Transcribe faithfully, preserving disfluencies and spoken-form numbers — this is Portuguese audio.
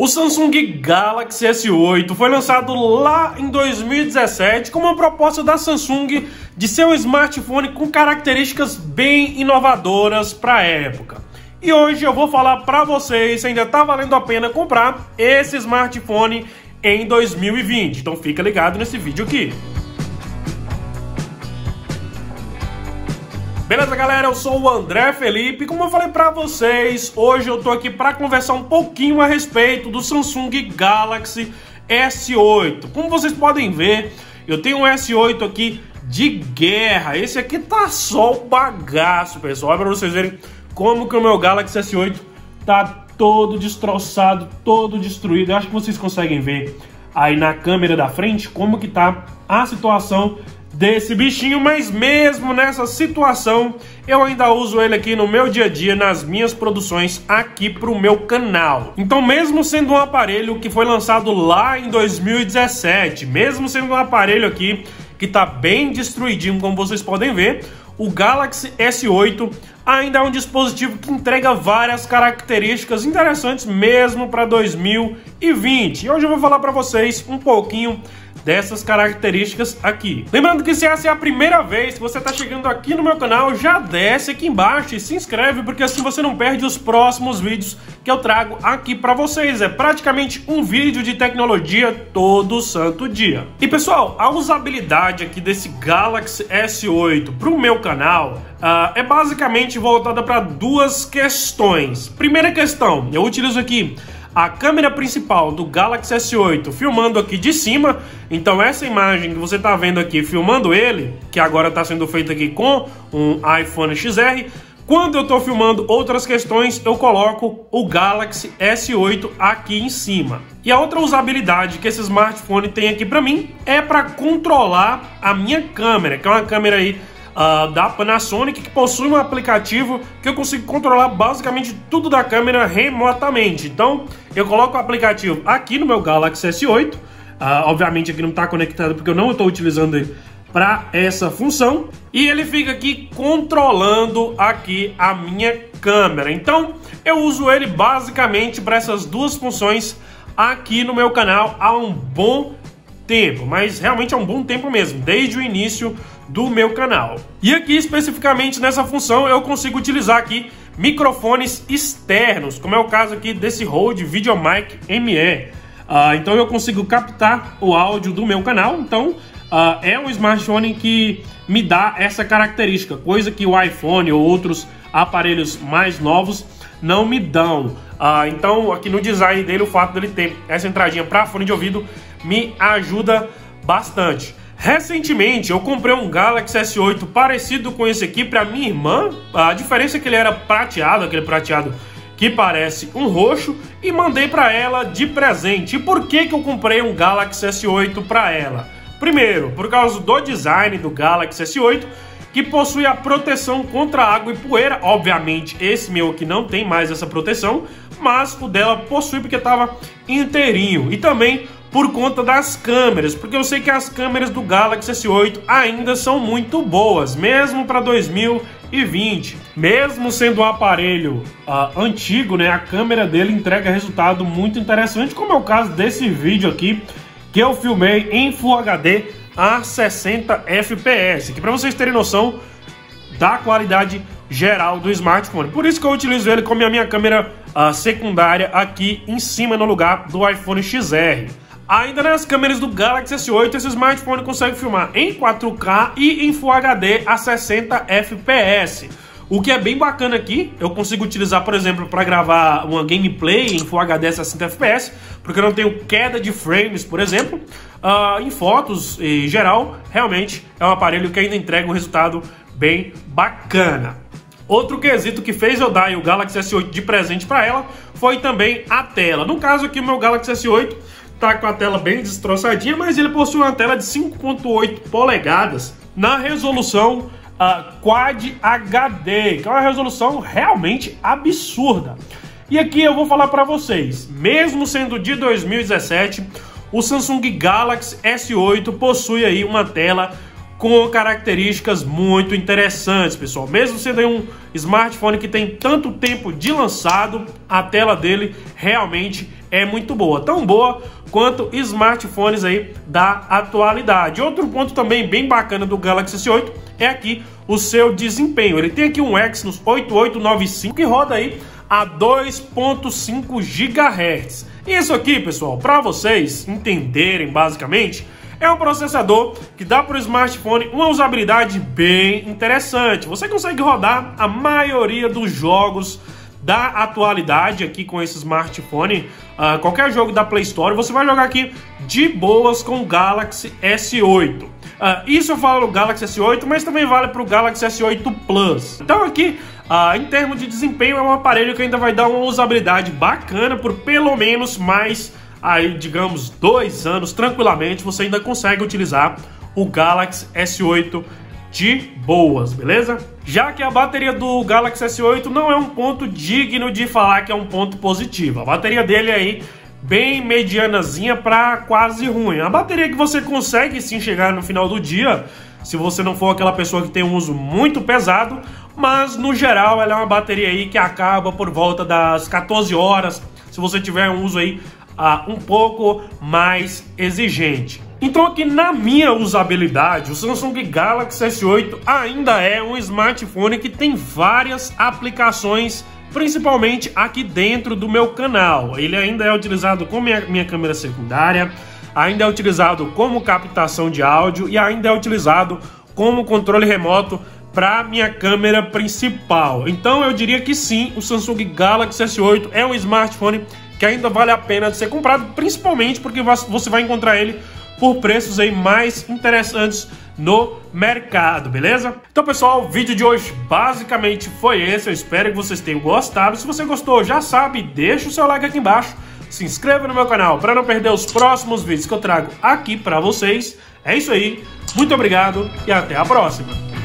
O Samsung Galaxy S oito foi lançado lá em dois mil e dezessete como uma proposta da Samsung de ser um smartphone com características bem inovadoras para a época. E hoje eu vou falar para vocês se ainda está valendo a pena comprar esse smartphone em dois mil e vinte, então fica ligado nesse vídeo aqui. Beleza, galera? Eu sou o André Felipe e, como eu falei pra vocês, hoje eu tô aqui pra conversar um pouquinho a respeito do Samsung Galaxy S oito. Como vocês podem ver, eu tenho um S oito aqui de guerra. Esse aqui tá só o bagaço, pessoal. Olha pra vocês verem como que o meu Galaxy S oito tá todo destroçado, todo destruído. Eu acho que vocês conseguem ver aí na câmera da frente como que tá a situação desse bichinho, mas mesmo nessa situação, eu ainda uso ele aqui no meu dia a dia, nas minhas produções aqui pro meu canal. Então, mesmo sendo um aparelho que foi lançado lá em dois mil e dezessete, mesmo sendo um aparelho aqui que tá bem destruidinho, como vocês podem ver, o Galaxy S oito ainda é um dispositivo que entrega várias características interessantes mesmo para dois mil e vinte. E hoje eu vou falar para vocês um pouquinho dessas características aqui. Lembrando que se essa é a primeira vez que você está chegando aqui no meu canal, já desce aqui embaixo e se inscreve, porque assim você não perde os próximos vídeos que eu trago aqui para vocês. É praticamente um vídeo de tecnologia todo santo dia. E pessoal, a usabilidade aqui desse Galaxy S oito para o meu canal uh, é basicamente voltada para duas questões. Primeira questão, eu utilizo aqui a câmera principal do Galaxy S oito filmando aqui de cima. Então essa imagem que você está vendo aqui filmando ele, que agora está sendo feita aqui com um iPhone X R, quando eu estou filmando outras questões, eu coloco o Galaxy S oito aqui em cima. E a outra usabilidade que esse smartphone tem aqui para mim é para controlar a minha câmera, que é uma câmera aí Uh, da Panasonic, que possui um aplicativo que eu consigo controlar basicamente tudo da câmera remotamente. Então eu coloco o aplicativo aqui no meu Galaxy S oito, uh, obviamente aqui não está conectado porque eu não estou utilizando ele para essa função, e ele fica aqui controlando aqui a minha câmera. Então eu uso ele basicamente para essas duas funções aqui no meu canal há um bom tempo, mas realmente há um bom tempo mesmo, desde o início do meu canal. E aqui especificamente nessa função eu consigo utilizar aqui microfones externos, como é o caso aqui desse Rode VideoMic M E. Uh, então eu consigo captar o áudio do meu canal. Então uh, é um smartphone que me dá essa característica, coisa que o iPhone ou outros aparelhos mais novos não me dão. Uh, então aqui no design dele, o fato dele ter essa entradinha para fone de ouvido me ajuda bastante. Recentemente eu comprei um Galaxy S oito parecido com esse aqui para minha irmã. A diferença é que ele era prateado, aquele prateado que parece um roxo, e mandei para ela de presente. E por que que eu comprei um Galaxy S oito para ela? Primeiro, por causa do design do Galaxy S oito, que possui a proteção contra água e poeira. Obviamente esse meu aqui não tem mais essa proteção, mas o dela possui porque estava inteirinho. E também por conta das câmeras, porque eu sei que as câmeras do Galaxy S oito ainda são muito boas, mesmo para dois mil e vinte. Mesmo sendo um aparelho uh, antigo, né, a câmera dele entrega resultado muito interessante, como é o caso desse vídeo aqui, que eu filmei em Full H D a sessenta F P S, que para vocês terem noção da qualidade geral do smartphone. Por isso que eu utilizo ele como a minha câmera uh, secundária aqui em cima, no lugar do iPhone X R. Ainda nas câmeras do Galaxy S oito, esse smartphone consegue filmar em quatro K e em Full H D a sessenta F P S, o que é bem bacana aqui. Eu consigo utilizar, por exemplo, para gravar uma gameplay em Full H D a sessenta F P S, porque eu não tenho queda de frames, por exemplo. Uh, em fotos, em geral, realmente é um aparelho que ainda entrega um resultado bem bacana. Outro quesito que fez eu dar o Galaxy S oito de presente para ela foi também a tela. No caso aqui, o meu Galaxy S oito tá com a tela bem destroçadinha, mas ele possui uma tela de cinco ponto oito polegadas na resolução uh, Quad H D, que é uma resolução realmente absurda. E aqui eu vou falar para vocês, mesmo sendo de dois mil e dezessete, o Samsung Galaxy S oito possui aí uma tela com características muito interessantes, pessoal. Mesmo sendo um smartphone que tem tanto tempo de lançado, a tela dele realmente é muito boa, tão boa quanto smartphones aí da atualidade. Outro ponto também bem bacana do Galaxy S oito é aqui o seu desempenho. Ele tem aqui um Exynos oito oito nove cinco que roda aí a dois ponto cinco gigahertz. Isso aqui, pessoal, para vocês entenderem basicamente, é um processador que dá para o smartphone uma usabilidade bem interessante. Você consegue rodar a maioria dos jogos da atualidade aqui com esse smartphone. Uh, qualquer jogo da Play Store você vai jogar aqui de boas com o Galaxy S oito. Uh, isso eu falo do Galaxy S oito, mas também vale para o Galaxy S oito Plus. Então aqui, uh, em termos de desempenho, é um aparelho que ainda vai dar uma usabilidade bacana por pelo menos mais aí, digamos, dois anos tranquilamente. Você ainda consegue utilizar o Galaxy S oito de boas, beleza? Já que a bateria do Galaxy S oito não é um ponto digno de falar que é um ponto positivo. A bateria dele é aí bem medianazinha para quase ruim. A bateria que você consegue sim chegar no final do dia, se você não for aquela pessoa que tem um uso muito pesado, mas no geral ela é uma bateria aí que acaba por volta das quatorze horas, se você tiver um uso aí Uh, um pouco mais exigente. Então aqui na minha usabilidade, o Samsung Galaxy S oito ainda é um smartphone que tem várias aplicações, principalmente aqui dentro do meu canal. Ele ainda é utilizado como minha, minha câmera secundária, ainda é utilizado como captação de áudio e ainda é utilizado como controle remoto para minha câmera principal. Então eu diria que sim, o Samsung Galaxy S oito é um smartphone que ainda vale a pena de ser comprado, principalmente porque você vai encontrar ele por preços aí mais interessantes no mercado, beleza? Então, pessoal, o vídeo de hoje basicamente foi esse. Eu espero que vocês tenham gostado. Se você gostou, já sabe, deixa o seu like aqui embaixo, se inscreva no meu canal para não perder os próximos vídeos que eu trago aqui para vocês. É isso aí, muito obrigado e até a próxima!